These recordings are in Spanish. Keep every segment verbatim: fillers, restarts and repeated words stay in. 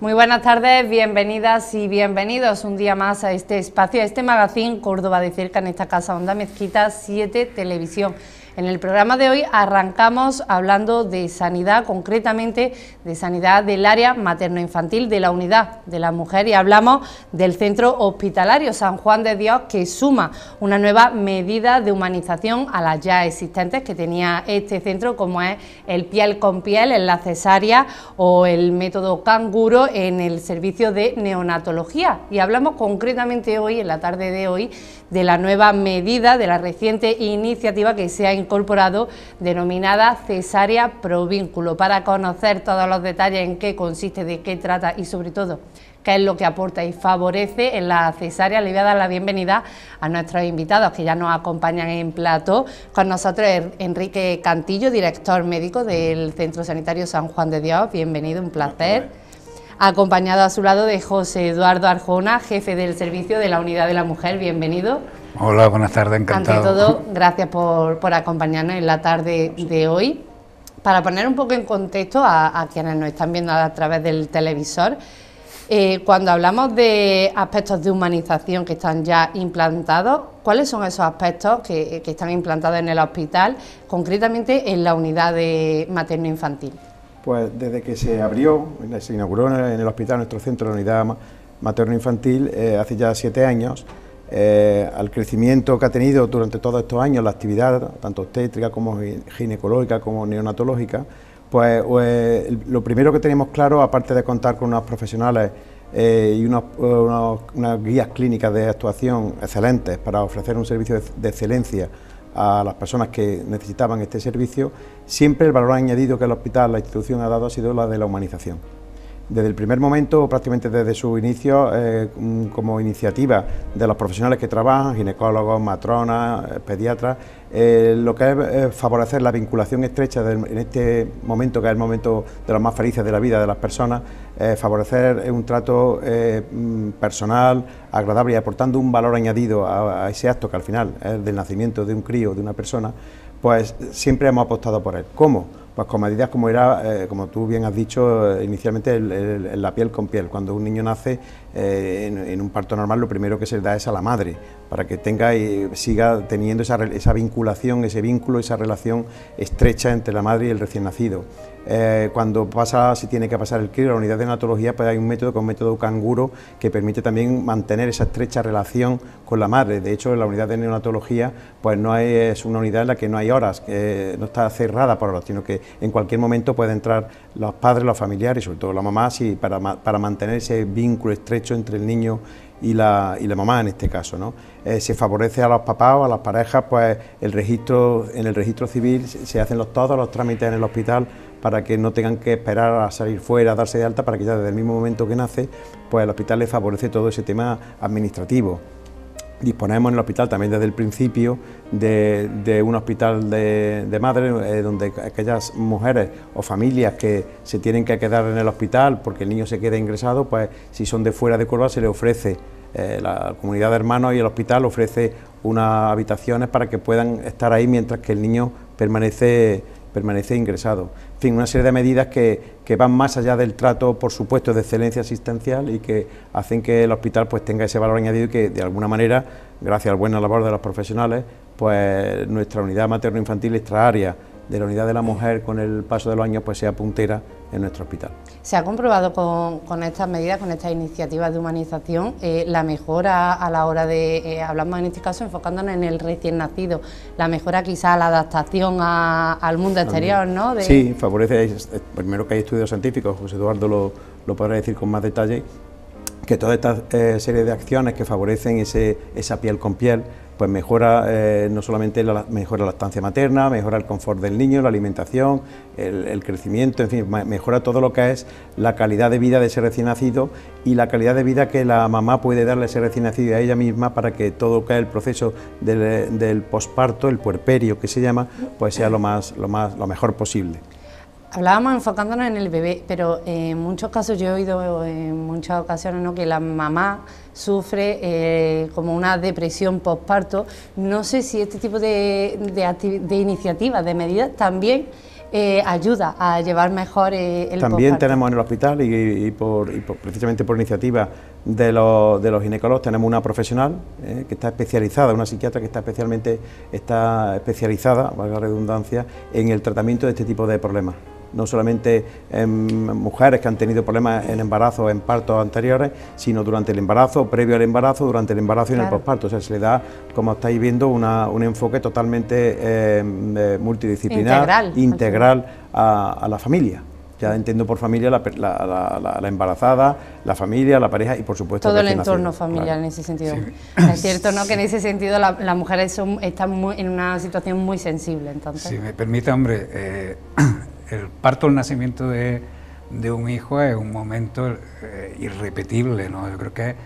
Muy buenas tardes, bienvenidas y bienvenidos un día más a este espacio, a este magazín Córdoba de Cerca, en esta casa Onda Mezquita siete Televisión. En el programa de hoy arrancamos hablando de sanidad, concretamente de sanidad del área materno-infantil de la unidad de la mujer, y hablamos del centro hospitalario San Juan de Dios, que suma una nueva medida de humanización a las ya existentes que tenía este centro, como es el piel con piel en la cesárea o el método canguro en el servicio de neonatología. Y hablamos concretamente hoy, en la tarde de hoy, de la nueva medida, de la reciente iniciativa que se ha incorporado, denominada Cesárea Provínculo. Para conocer todos los detalles, en qué consiste, de qué trata y sobre todo qué es lo que aporta y favorece en la cesárea, le voy a dar la bienvenida a nuestros invitados que ya nos acompañan en plató. Con nosotros Enrique Cantillo, director médico del Centro Sanitario San Juan de Dios. Bienvenido, un placer. Acompañado a su lado de José Eduardo Arjona, jefe del servicio de la unidad de la mujer. Bienvenido. Hola, buenas tardes, encantado. Ante todo, gracias por, por acompañarnos en la tarde de hoy. Para poner un poco en contexto a, a quienes nos están viendo a través del televisor, eh, cuando hablamos de aspectos de humanización que están ya implantados, ¿cuáles son esos aspectos que, que están implantados en el hospital, concretamente en la unidad de materno-infantil? Pues desde que se abrió, se inauguró en el hospital, nuestro centro de unidad materno-infantil, eh, hace ya siete años, eh, al crecimiento que ha tenido durante todos estos años la actividad, tanto obstétrica como ginecológica como neonatológica, pues eh, lo primero que tenemos claro, aparte de contar con unos profesionales eh, y unos, unos, unas guías clínicas de actuación excelentes para ofrecer un servicio de, de excelencia a las personas que necesitaban este servicio, siempre el valor añadido que el hospital, la institución ha dado ha sido la de la humanización. Desde el primer momento, prácticamente desde su inicio, eh, como iniciativa de los profesionales que trabajan, ginecólogos, matronas, pediatras, eh, lo que es eh, favorecer la vinculación estrecha de, en este momento, que es el momento de los más felices de la vida de las personas, eh, favorecer un trato eh, personal, agradable y aportando un valor añadido a, a ese acto que al final es eh, del nacimiento de un crío, de una persona, pues siempre hemos apostado por él. ¿Cómo? Pues con medidas como era, eh, como tú bien has dicho, eh, inicialmente el, el, la piel con piel. Cuando un niño nace eh, en, en un parto normal, lo primero que se le da es a la madre, para que tenga y siga teniendo esa, esa vinculación, ese vínculo, esa relación estrecha entre la madre y el recién nacido. Eh, cuando pasa, si tiene que pasar el crío a la unidad de neonatología, pues hay un método, que es un método canguro, que permite también mantener esa estrecha relación con la madre. De hecho, en la unidad de neonatología, pues no hay, es una unidad en la que no hay horas, que no está cerrada por horas, sino que en cualquier momento pueden entrar los padres, los familiares y sobre todo la mamá, sí, para, para mantener ese vínculo estrecho entre el niño y la, y la mamá en este caso, ¿no? Eh, se favorece a los papás o a las parejas, pues el registro, en el registro civil se hacen los, todos los trámites en el hospital para que no tengan que esperar a salir fuera, a darse de alta, para que ya desde el mismo momento que nace, pues el hospital les favorece todo ese tema administrativo. Disponemos en el hospital también desde el principio de, de un hospital de, de madres, eh, donde aquellas mujeres o familias que se tienen que quedar en el hospital porque el niño se queda ingresado, pues si son de fuera de Córdoba se le ofrece, eh, la comunidad de hermanos y el hospital ofrece unas habitaciones para que puedan estar ahí mientras que el niño permanece, permanece ingresado. En fin, una serie de medidas que, que van más allá del trato, por supuesto, de excelencia asistencial y que hacen que el hospital pues tenga ese valor añadido y que de alguna manera, gracias a la buena labor de los profesionales, pues nuestra unidad materno-infantil, nuestra área de la unidad de la mujer, con el paso de los años, pues sea puntera en nuestro hospital. ¿Se ha comprobado con, con estas medidas, con estas iniciativas de humanización, eh, la mejora a la hora de, eh, hablamos en este caso enfocándonos en el recién nacido, la mejora quizá a la adaptación a, al mundo exterior, no? De... Sí, favorece, primero que hay estudios científicos, José Eduardo lo, lo podrá decir con más detalle, que toda esta eh, serie de acciones que favorecen ese, esa piel con piel, pues mejora eh, no solamente la, mejora la estancia materna, mejora el confort del niño, la alimentación, el, el crecimiento, en fin, mejora todo lo que es la calidad de vida de ese recién nacido y la calidad de vida que la mamá puede darle a ese recién nacido y a ella misma, para que todo lo que es el proceso del, del posparto, el puerperio que se llama, pues sea lo más, lo más, lo mejor posible. Hablábamos enfocándonos en el bebé, pero eh, en muchos casos, yo he oído en muchas ocasiones, ¿no?, que la mamá sufre eh, como una depresión postparto. No sé si este tipo de, de, de iniciativas, de medidas, también eh, ayuda a llevar mejor eh, el También postparto. Tenemos en el hospital y, y, por, y por, precisamente por iniciativa de los, de los ginecólogos tenemos una profesional eh, que está especializada, una psiquiatra que está especialmente está especializada, valga la redundancia, en el tratamiento de este tipo de problemas. No solamente en mujeres que han tenido problemas en embarazo o en partos anteriores, sino durante el embarazo, previo al embarazo, durante el embarazo y claro. en el posparto. O sea, se le da, como estáis viendo, una, un enfoque totalmente eh, multidisciplinar, integral, integral a, a la familia. Ya entiendo por familia la, la, la, la embarazada, la familia, la pareja y por supuesto... Todo el entorno familiar claro. en ese sentido. Sí. Es cierto, ¿no?, que en ese sentido la, las mujeres son, están muy, en una situación muy sensible. Entonces. Si me permite, hombre... Eh... El parto, el nacimiento de, de un hijo es un momento eh, irrepetible, ¿no? Yo creo que es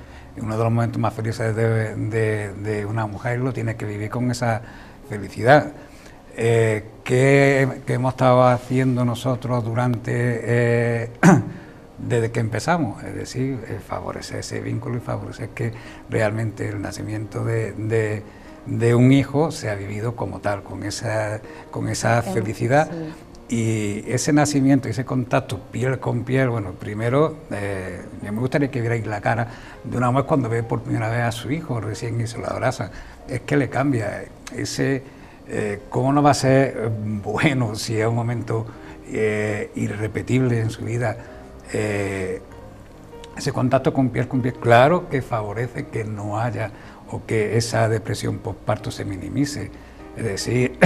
uno de los momentos más felices de, de, de una mujer, lo tiene que vivir con esa felicidad. Eh, ¿qué, qué hemos estado haciendo nosotros durante, eh, desde que empezamos? Es decir, eh, favorecer ese vínculo y favorecer que realmente el nacimiento de... de de un hijo se ha vivido como tal, con esa, con esa felicidad. Sí. Y ese nacimiento, ese contacto piel con piel, bueno, primero, eh, me gustaría que vierais la cara de una mujer cuando ve por primera vez a su hijo recién y se lo abraza, es que le cambia ese, eh, cómo no va a ser bueno si es un momento eh, irrepetible en su vida. Eh, ese contacto con piel con piel, claro que favorece que no haya o que esa depresión postparto se minimice, es decir,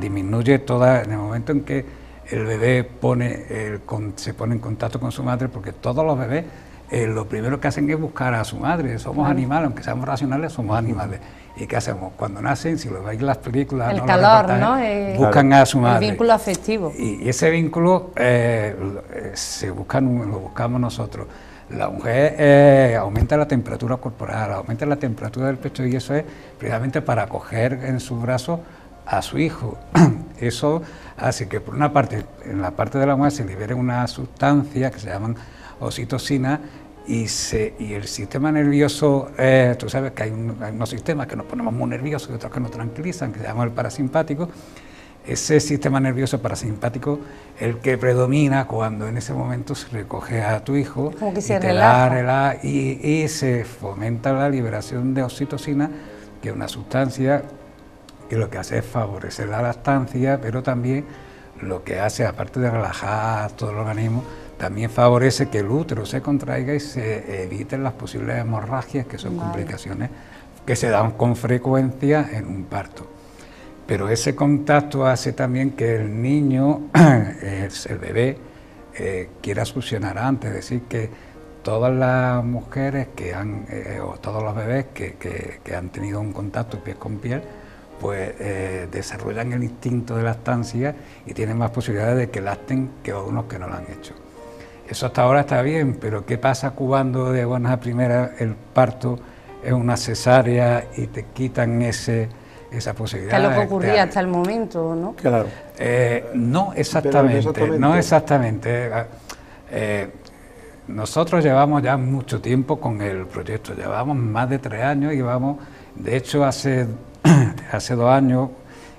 disminuye toda, en el momento en que el bebé pone el, con, se pone en contacto con su madre, porque todos los bebés eh, lo primero que hacen es buscar a su madre, somos claro. animales, aunque seamos racionales, somos animales. ¿Y qué hacemos? Cuando nacen, si lo veis las películas, el no, calor, ¿no? Eh, buscan a su madre. El vínculo afectivo. Y ese vínculo eh, se busca, lo buscamos nosotros. La mujer eh, aumenta la temperatura corporal, aumenta la temperatura del pecho y eso es precisamente para acoger en sus brazos a su hijo. Eso hace que por una parte, en la parte de la mujer se libere una sustancia que se llaman oxitocina y, se, y el sistema nervioso, eh, tú sabes que hay, un, hay unos sistemas que nos ponemos muy nerviosos y otros que nos tranquilizan, que se llaman el parasimpático. Ese sistema nervioso parasimpático, el que predomina cuando en ese momento se recoge a tu hijo, como que se relaja. La, la, y, y se fomenta la liberación de oxitocina, que es una sustancia que lo que hace es favorecer la lactancia, pero también lo que hace, aparte de relajar todo el organismo, también favorece que el útero se contraiga y se eviten las posibles hemorragias, que son vale. complicaciones que se dan con frecuencia en un parto. Pero ese contacto hace también que el niño, el bebé, eh, quiera succionar antes. Es decir, que todas las mujeres que han, eh, o todos los bebés que, que, que han tenido un contacto piel con piel, pues eh, desarrollan el instinto de lactancia y tienen más posibilidades de que lacten que unos que no lo han hecho. Eso hasta ahora está bien, pero ¿qué pasa cuando de buenas a primeras el parto es una cesárea y te quitan ese... esa posibilidad? Que lo que ocurría de, hasta el momento, ¿no? Claro. Eh, no exactamente, exactamente, no exactamente. Eh, nosotros llevamos ya mucho tiempo con el proyecto, llevamos más de tres años y vamos, de hecho hace, hace dos años,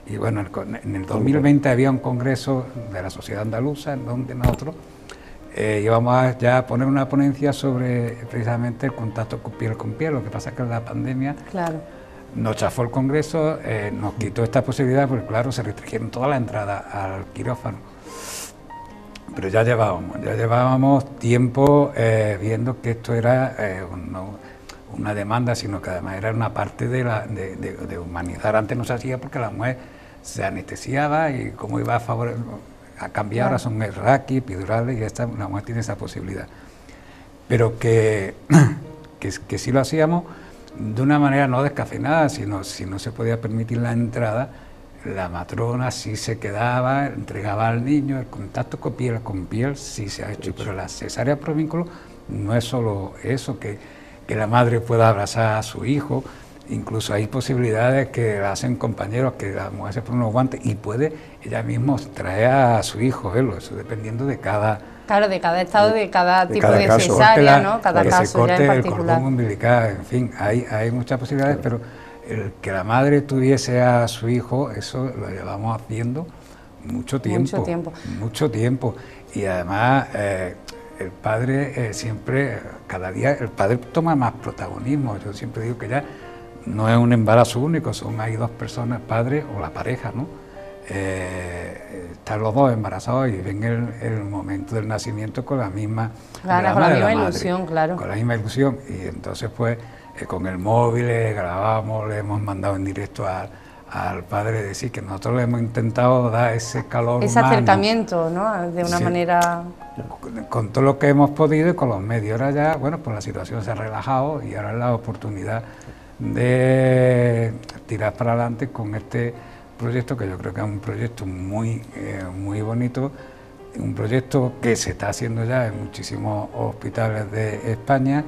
y bueno, en el dos mil veinte había un congreso de la Sociedad Andaluza, en donde nosotros eh, íbamos a ya poner una ponencia sobre precisamente el contacto con piel con piel, lo que pasa es que la pandemia... Claro. Nos chafó el Congreso, eh, nos quitó esta posibilidad porque, claro, se restringieron toda la entrada al quirófano. Pero ya llevábamos, ya llevábamos tiempo eh, viendo que esto era eh, no, una demanda, sino que además era una parte de, la, de, de, de humanizar. Antes no se hacía porque la mujer se anestesiaba y cómo iba a, favor, a cambiar, ahora son raquis, epidurales y esta, la mujer tiene esa posibilidad. Pero que, que, que sí lo hacíamos de una manera no descafeinada, sino si no se podía permitir la entrada, la matrona sí se quedaba, entregaba al niño, el contacto con piel con piel sí se ha hecho, pero la cesárea provínculo no es solo eso, que, que la madre pueda abrazar a su hijo, incluso hay posibilidades que hacen compañeros, que la mujer se pone unos guantes y puede ella misma traer a su hijo, ¿eh? Eso dependiendo de cada... Claro, de cada estado, de cada tipo de, cada de cesárea, la, ¿no? Cada caso, se corte ya en particular. El cordón umbilical, en fin, hay, hay muchas posibilidades, claro. Pero el que la madre tuviese a su hijo, eso lo llevamos haciendo Mucho tiempo, mucho tiempo. Mucho tiempo. Y además eh, el padre eh, siempre, cada día, el padre toma más protagonismo. Yo siempre digo que ya no es un embarazo único, son ahí dos personas, padre o la pareja, ¿no? Eh, están los dos embarazados y ven el, el momento del nacimiento con la misma, claro, con la misma ilusión, claro. Con la misma ilusión. Y entonces pues eh, con el móvil le grabamos, le hemos mandado en directo a... al padre, decir que nosotros le hemos intentado dar ese calor ese humano, acercamiento, ¿no? De una sí. manera... Con, con todo lo que hemos podido y con los medios. Ahora ya, bueno, pues la situación se ha relajado y ahora es la oportunidad de tirar para adelante con este proyecto, que yo creo que es un proyecto muy, eh, muy bonito, un proyecto que se está haciendo ya en muchísimos hospitales de España.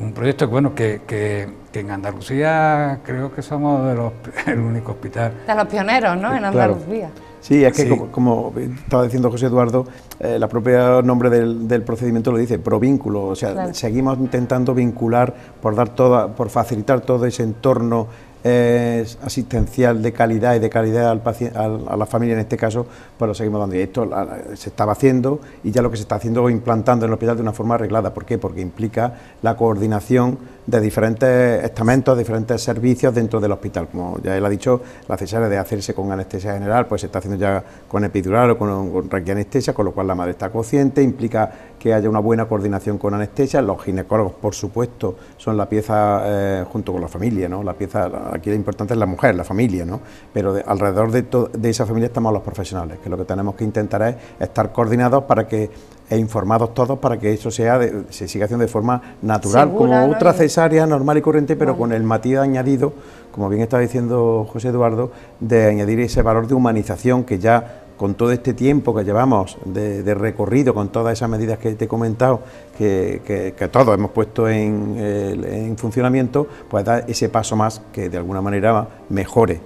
Un proyecto bueno, que, que, que en Andalucía creo que somos de los, el único hospital. De los pioneros, ¿no? En Andalucía. Claro. Sí, es que sí. Como, como estaba diciendo José Eduardo, eh, la propia nombre del, del procedimiento lo dice, provínculo. O sea, claro. Seguimos intentando vincular por, dar toda, por facilitar todo ese entorno eh, asistencial de calidad y de calidad al paciente, al, a la familia en este caso, pues lo seguimos dando. Y esto la, se estaba haciendo y ya lo que se está haciendo es implantando en el hospital de una forma arreglada. ¿Por qué? Porque implica la coordinación de diferentes estamentos, diferentes servicios dentro del hospital. Como ya él ha dicho, la cesárea de hacerse con anestesia general, pues se está haciendo ya con epidural o con, con raquianestesia, con lo cual la madre está consciente, implica que haya una buena coordinación con anestesia. Los ginecólogos, por supuesto, son la pieza, eh, junto con la familia, ¿no? La pieza, aquí lo importante es la mujer, la familia, ¿no? Pero de, alrededor de, de esa familia estamos los profesionales, que lo que tenemos que intentar es estar coordinados para que, e informados todos, para que eso sea de, se siga haciendo de forma natural, segura, como otra cesárea normal y corriente, pero vale. Con el matiz añadido, como bien estaba diciendo José Eduardo, de añadir ese valor de humanización que ya... con todo este tiempo que llevamos de, de recorrido, con todas esas medidas que te he comentado, que, que, que todos hemos puesto en, en funcionamiento, pues da ese paso más que de alguna manera mejore.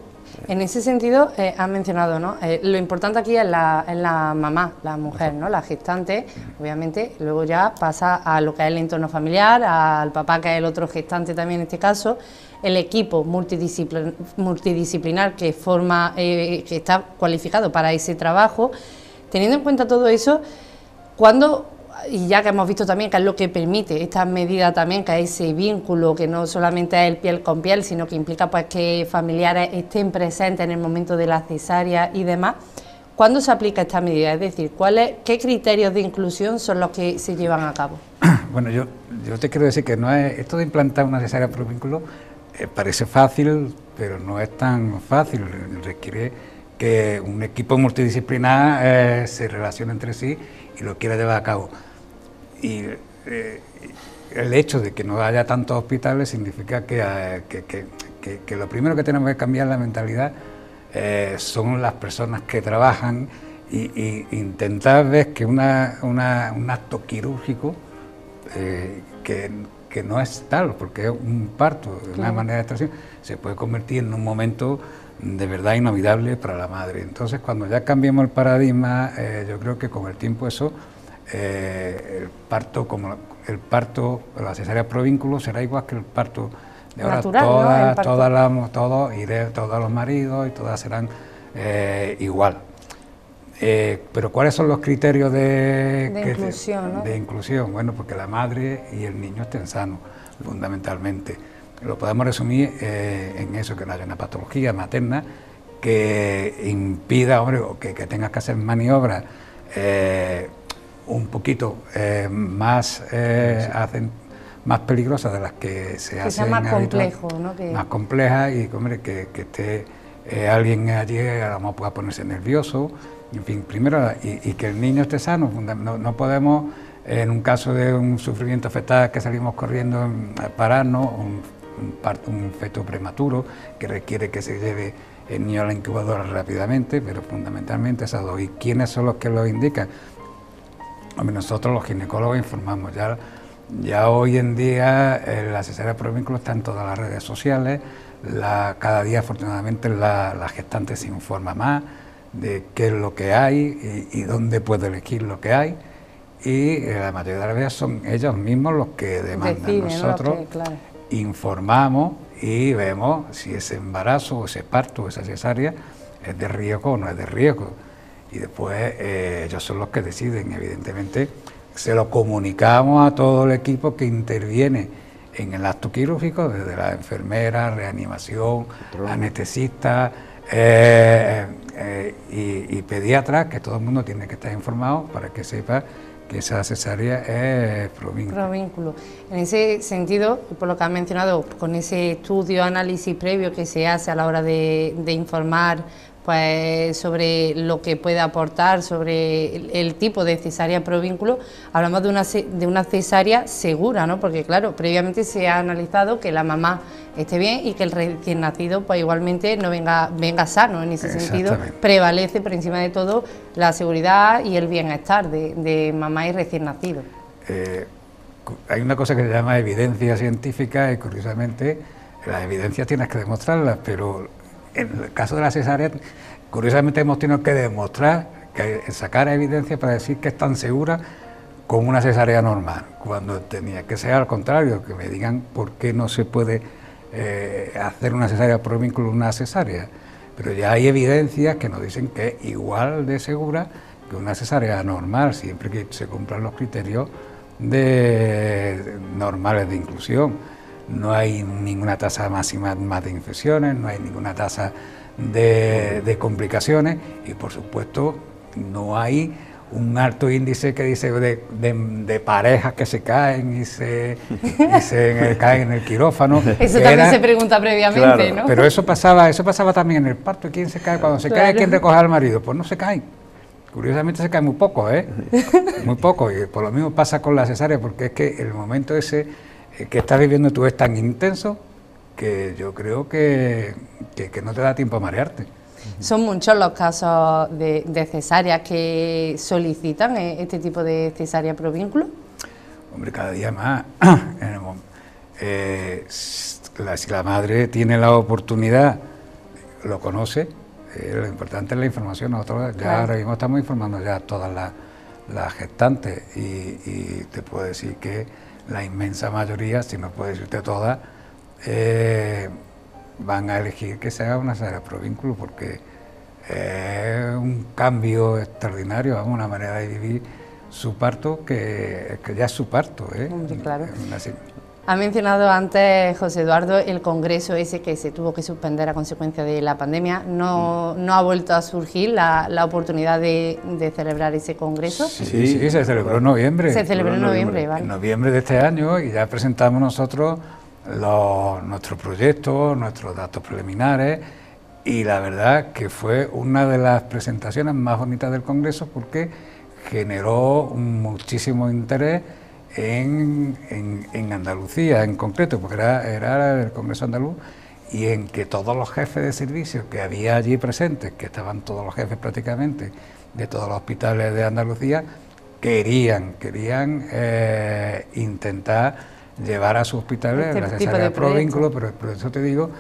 En ese sentido, eh, has mencionado, ¿no? Eh, lo importante aquí es la, es la mamá, la mujer, ¿no? La gestante, obviamente, luego ya pasa a lo que es el entorno familiar, al papá, que es el otro gestante también en este caso, el equipo multidisciplinar, multidisciplinar que forma, eh, que está cualificado para ese trabajo. Teniendo en cuenta todo eso, cuando, y ya que hemos visto también que es lo que permite esta medida también, que es ese vínculo, que no solamente es el piel con piel, sino que implica pues que familiares estén presentes en el momento de la cesárea y demás, ¿cuándo se aplica esta medida? Es decir, ¿cuáles, qué criterios de inclusión son los que se llevan a cabo? Bueno, yo, yo te quiero decir que no es, esto de implantar una cesárea provínculo eh, parece fácil, pero no es tan fácil, requiere que un equipo multidisciplinar eh, se relacione entre sí y lo quiera llevar a cabo. Y eh, el hecho de que no haya tantos hospitales significa que, eh, que, que, que, que lo primero que tenemos que cambiar la mentalidad eh, son las personas que trabajan e intentar ver que una, una, un acto quirúrgico eh, que, que no es tal, porque es un parto, de una manera de extracción, se puede convertir en un momento de verdad inolvidable para la madre. Entonces, cuando ya cambiemos el paradigma, eh, yo creo que con el tiempo eso, eh, el parto, como el parto, la cesárea provínculo será igual que el parto de ahora. Natural, todas, ¿no? El parto. Todas las, todos, y de, todos los maridos y todas serán eh, igual. Eh, pero ¿cuáles son los criterios de, de, que, inclusión, de, ¿no? de inclusión? Bueno, porque la madre y el niño estén sanos, fundamentalmente. Lo podemos resumir eh, en eso, que no haya una patología materna que impida, hombre, o que, que tengas que hacer maniobras eh, un poquito eh, más, eh, sí. hacen, más peligrosas de las que se que hacen. Que sea más complejo, ¿no? Que... Más complejas y hombre, que, que esté eh, alguien allí, a lo mejor pueda ponerse nervioso, en fin, primero, y, y que el niño esté sano. No, no podemos, en un caso de un sufrimiento fetal que salimos corriendo, a pararnos, un, Un, parto, un feto prematuro que requiere que se lleve el niño a la incubadora rápidamente, pero fundamentalmente esas dos. ¿Y quiénes son los que lo indican? Hombre, nosotros los ginecólogos informamos. Ya, ya hoy en día eh, la cesárea provínculo está en todas las redes sociales, la, cada día afortunadamente la, la gestante se informa más de qué es lo que hay y, y dónde puede elegir lo que hay, y eh, la mayoría de las veces son ellos mismos los que demandan. Deciden, nosotros, ¿no? Okay, claro. Informamos y vemos si ese embarazo, o ese parto, o esa cesárea es de riesgo o no es de riesgo. y después eh, ellos son los que deciden. Evidentemente se lo comunicamos a todo el equipo que interviene en el acto quirúrgico, desde la enfermera, reanimación, anestesista eh, eh, y, y pediatras, que todo el mundo tiene que estar informado para que sepa que esa cesárea es provínculo. Provínculo. En ese sentido, por lo que has mencionado, con ese estudio, análisis previo que se hace a la hora de, de informar pues, sobre lo que puede aportar, sobre el, el tipo de cesárea provínculo, hablamos de una, de una cesárea segura, ¿no? Porque claro, previamente se ha analizado que la mamá esté bien y que el recién nacido pues igualmente no venga, venga sano. En ese sentido prevalece por encima de todo la seguridad y el bienestar de, de mamá y recién nacido. Eh, hay una cosa que se llama evidencia científica y curiosamente las evidencias tienes que demostrarlas, pero en el caso de la cesárea curiosamente hemos tenido que demostrar, que sacar evidencia para decir que es tan segura como una cesárea normal, cuando tenía que ser al contrario, que me digan por qué no se puede Eh, hacer una cesárea provínculo, una cesárea, pero ya hay evidencias que nos dicen que es igual de segura que una cesárea normal, siempre que se cumplan los criterios de, normales de inclusión. No hay ninguna tasa máxima más de infecciones, no hay ninguna tasa de, de complicaciones y por supuesto no hay un alto índice que dice de, de, de parejas que se caen y se, y se caen en el quirófano. Eso también era, se pregunta previamente, claro, ¿no? Pero eso pasaba, eso pasaba también en el parto. ¿Quién se cae? Cuando se claro. cae, ¿quién recoge al marido? Pues no se caen. Curiosamente se caen muy poco, ¿eh? Muy poco. Y por lo mismo pasa con la cesárea, porque es que el momento ese que estás viviendo tú es tan intenso que yo creo que, que, que no te da tiempo a marearte. Son muchos los casos de, de cesáreas que solicitan este tipo de cesárea provínculo. Hombre, cada día más. eh, si la madre tiene la oportunidad, lo conoce, eh, lo importante es la información. Nosotros ya claro. ahora mismo estamos informando ya a todas las, las gestantes y, y te puedo decir que la inmensa mayoría, si no puedo decirte todas, eh, van a elegir que se haga una cesárea provínculo porque es un cambio extraordinario, vamos, una manera de vivir su parto que, que ya es su parto, ¿eh? Claro. Ha mencionado antes, José Eduardo, el congreso ese que se tuvo que suspender a consecuencia de la pandemia. ¿No, no ha vuelto a surgir la, la oportunidad de, de celebrar ese congreso? Sí, sí, sí, se celebró en noviembre. Se celebró en noviembre, vale. En noviembre de este año y ya presentamos nosotros Los, nuestros proyectos, nuestros datos preliminares y la verdad que fue una de las presentaciones más bonitas del Congreso porque generó muchísimo interés en, en, en Andalucía en concreto, porque era, era el Congreso andaluz y en que todos los jefes de servicio que había allí presentes, que estaban todos los jefes prácticamente de todos los hospitales de Andalucía, querían, querían eh, intentar llevar a sus hospitales este la cesárea provínculo, pero por eso te digo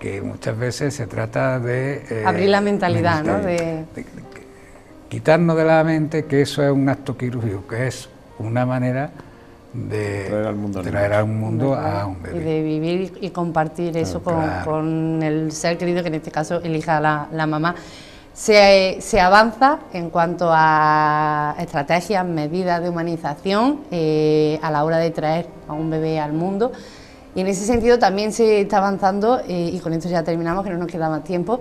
que muchas veces se trata de Eh, abrir la mentalidad, mental, ¿no? De... De, de, de, quitarnos de la mente que eso es un acto quirúrgico, que es una manera de traer al mundo, traer al mundo a un bebé. Y de vivir y compartir claro, eso con, claro. con el ser querido, que en este caso elija la, la mamá. Se, se avanza en cuanto a estrategias, medidas de humanización eh, a la hora de traer a un bebé al mundo y en ese sentido también se está avanzando eh, y con esto ya terminamos, que no nos queda más tiempo,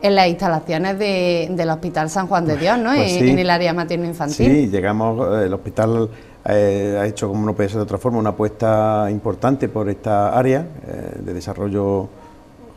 en las instalaciones de, del Hospital San Juan de Dios, ¿no? Pues en, sí. en el área materno-infantil. Sí, llegamos, el hospital eh, ha hecho, como no puede ser de otra forma, una apuesta importante por esta área eh, de desarrollo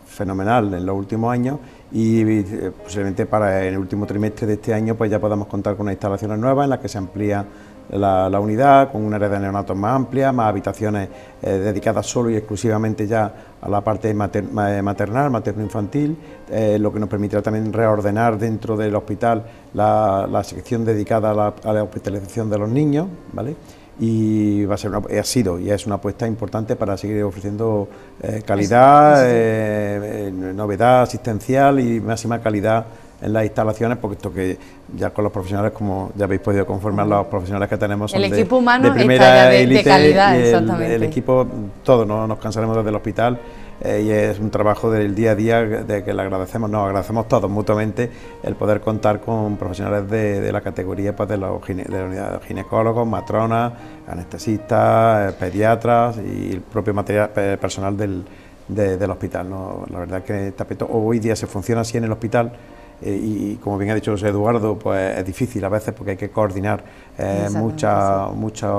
fenomenal en los últimos años y posiblemente para el último trimestre de este año pues ya podamos contar con unas instalaciones nuevas en las que se amplía la, la unidad con una red de neonatos más amplia, más habitaciones eh, dedicadas solo y exclusivamente ya a la parte mater, maternal, materno-infantil, eh, lo que nos permitirá también reordenar dentro del hospital la, la sección dedicada a la, a la hospitalización de los niños, ¿vale? Y va a ser una, ha sido y es una apuesta importante para seguir ofreciendo eh, calidad, eh, eh, novedad asistencial y máxima calidad en las instalaciones, puesto que ya con los profesionales, como ya habéis podido conformar, los profesionales que tenemos son el de, equipo humano de primera de, élite de calidad, y el, el equipo, todo, no nos cansaremos desde el hospital. Eh, y es un trabajo del día a día de que le agradecemos, nos agradecemos todos mutuamente el poder contar con profesionales de, de la categoría, pues, de, los gine, de la unidad de ginecólogos, matronas, anestesistas, pediatras y el propio material personal del, de, del hospital, ¿no? La verdad que este aspecto, hoy día se funciona así en el hospital. Y, y como bien ha dicho José Eduardo, pues es difícil a veces porque hay que coordinar eh, muchas, muchas,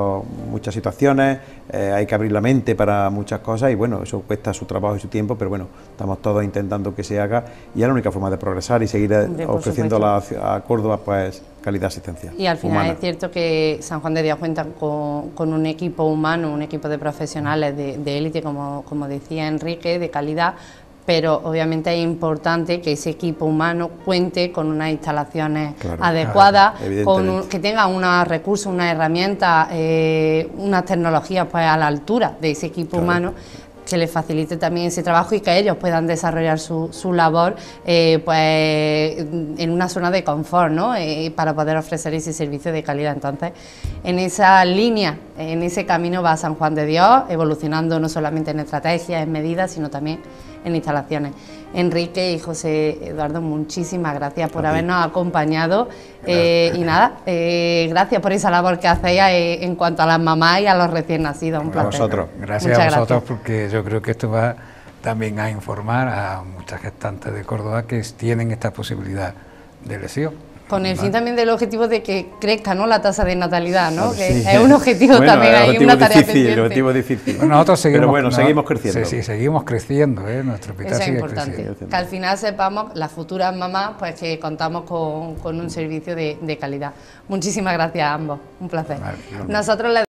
muchas situaciones, eh, hay que abrir la mente para muchas cosas y bueno, eso cuesta su trabajo y su tiempo, pero bueno, estamos todos intentando que se haga y es la única forma de progresar y seguir de, ofreciendo la, a Córdoba, pues, calidad asistencial. Y al final humana. Es cierto que San Juan de Dios cuenta con, con un equipo humano, un equipo de profesionales de, de élite, como, como decía Enrique, de calidad, pero obviamente es importante que ese equipo humano cuente con unas instalaciones claro, adecuadas, claro, con un, que tenga unos recursos, unas herramientas, eh, unas tecnologías, pues, a la altura de ese equipo claro. humano, que les facilite también ese trabajo y que ellos puedan desarrollar su, su labor eh, pues, en una zona de confort, ¿no? Eh, para poder ofrecer ese servicio de calidad. Entonces, en esa línea, en ese camino va San Juan de Dios, evolucionando no solamente en estrategias, en medidas, sino también en instalaciones. Enrique y José Eduardo, muchísimas gracias por habernos acompañado eh, y nada, eh, gracias por esa labor que hacéis eh, en cuanto a las mamás y a los recién nacidos. Un placer. Vosotros. Gracias Muchas a vosotros gracias. Porque yo creo que esto va también a informar a muchas gestantes de Córdoba que tienen esta posibilidad de lesión. Con el fin también del objetivo de que crezca, ¿no?, la tasa de natalidad, ¿no? Claro, que sí. Es un objetivo bueno, también, hay una tarea difícil, pendiente. El objetivo difícil. Bueno, nosotros seguimos, Pero bueno, no, seguimos creciendo. Sí, sí, seguimos creciendo, ¿eh? Nuestro hospital sigue creciendo. Eso es importante, que al final sepamos, las futuras mamás, pues que contamos con, con un servicio de, de calidad. Muchísimas gracias a ambos, un placer. Vale, Nosotros les